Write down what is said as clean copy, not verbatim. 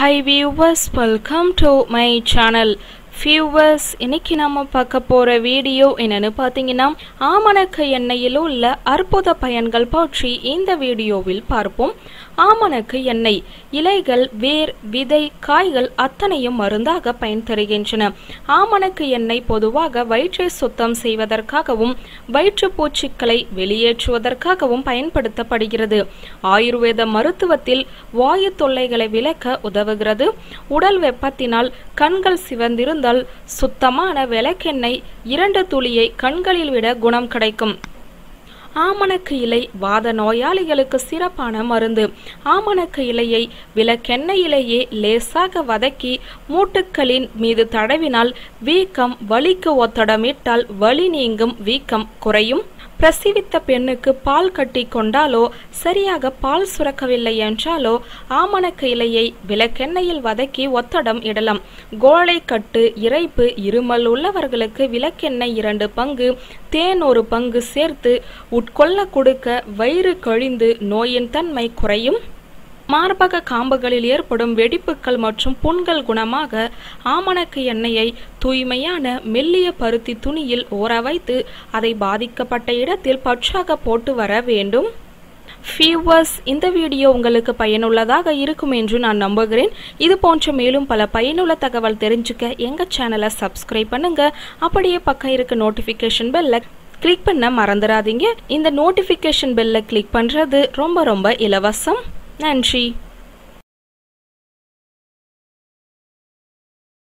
Hi viewers, welcome to my channel. Viewers, இன்னைக்கு நாம பார்க்க போற வீடியோ என்னன்னு பாத்தீங்கன்னா ஆமணக்கு எண்ணெயில் உள்ள அற்புத பயன்கள் பற்றி இந்த வீடியோவில் பார்ப்போம். ஆமணக்கு எண்ணெய் இலைகள், வேர், விதை, காய்கள் அத்தனையும் மருந்தாக பயன்படுகின்றன. ஆமணக்கு எண்ணெய் பொதுவாக வயிற்றை சுத்தம் செய்வதற்காகவும் வயிற்று பூச்சிகளை வெளியேற்றுவதற்காகவும் பயன்படுத்தப்படுகிறது. ஆயுர்வேத மருத்துவத்தில் வாயு தொல்லைகளை விலக்க உதவுகிறது. உடல் வெப்பத்தினால் கண்கள் சிவந்திருந்த சுத்தமான விளக்கெண்ணெய் 2 துளியை கண்களில் விட குணம் கிடைக்கும். ஆமணக்கு இலை வாத நோயாளிகளுக்கு சிறப்பான மருந்து. ஆமணக்கு இலையை விளக்கெண்ணெயிலேயே லேசாக வதக்கி மூட்டுக்களின் மீது தடவினால் வீக்கம், வலிக்கு ஒத்தடமிட்டால் வலி நீங்கும், வீக்கம் குறையும். பிரசவித்த பெண்ணுக்கு பால் கட்டி கொண்டாலோ சரியாக பால் சுரக்கவில்லை என்றாலோ ஆமணக்கு இலையை விளக்கெண்ணெயில் வதக்கி ஒத்தடம் இடலாம். கோழை கட்டு, இறைப்பு, இருமல் உள்ளவர்களுக்கு விளக்கெண்ணெய் 2 பங்கு, தேன் 1 பங்கு சேர்த்து உட்கொள்ள கொடுக்க வயிறு கழிந்து நோயின் தன்மை குறையும். மார்பக காம்புகளில் ஏற்படும் வெடிப்புகள் மற்றும் புண்கள் குணமாக ஆமணக்கு எண்ணெயை தூய்மையான மெல்லிய பருத்தி துணியில் ஊற வைத்து அதை பாதிக்கப்பட்ட இடத்தில் பற்றாக போட்டு வர வேண்டும். Viewers, இந்த வீடியோ உங்களுக்கு பயனுள்ளதாக இருக்கும் என்று நான் நம்புகிறேன். இது போன்ற மேலும் பல பயனுள்ள தகவல் தெரிஞ்சுக்க எங்கள் சேனலை சப்ஸ்கிரைப் பண்ணுங்க. அப்படியே பக்கம் இருக்க நோட்டிஃபிகேஷன் பெல்லை கிளிக் பண்ண மறந்துடாதீங்க. இந்த நோட்டிஃபிகேஷன் பெல்லை கிளிக் பண்ணுறது ரொம்ப இலவசம். நன்றி.